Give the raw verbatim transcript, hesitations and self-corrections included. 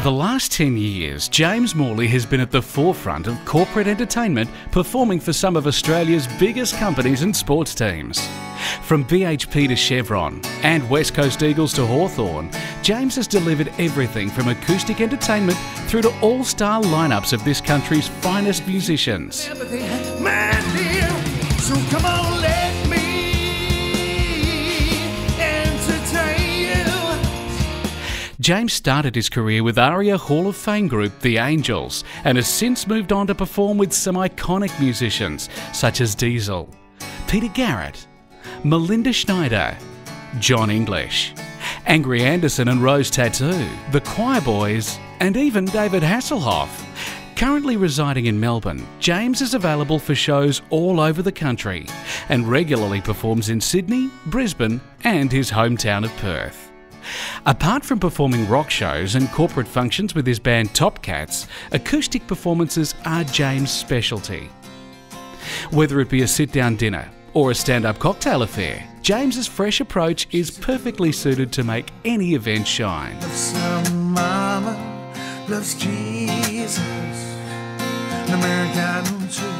For the last ten years, James Morley has been at the forefront of corporate entertainment, performing for some of Australia's biggest companies and sports teams. From B H P to Chevron and West Coast Eagles to Hawthorn, James has delivered everything from acoustic entertainment through to all-star lineups of this country's finest musicians. James started his career with ARIA Hall of Fame group The Angels and has since moved on to perform with some iconic musicians such as Diesel, Peter Garrett, Melinda Schneider, John English, Angry Anderson and Rose Tattoo, The Choir Boys and even David Hasselhoff. Currently residing in Melbourne, James is available for shows all over the country and regularly performs in Sydney, Brisbane and his hometown of Perth. Apart from performing rock shows and corporate functions with his band Top Cats, acoustic performances are James' specialty. Whether it be a sit-down dinner or a stand-up cocktail affair, James' fresh approach is perfectly suited to make any event shine. Loves mama, loves Jesus, an American tree.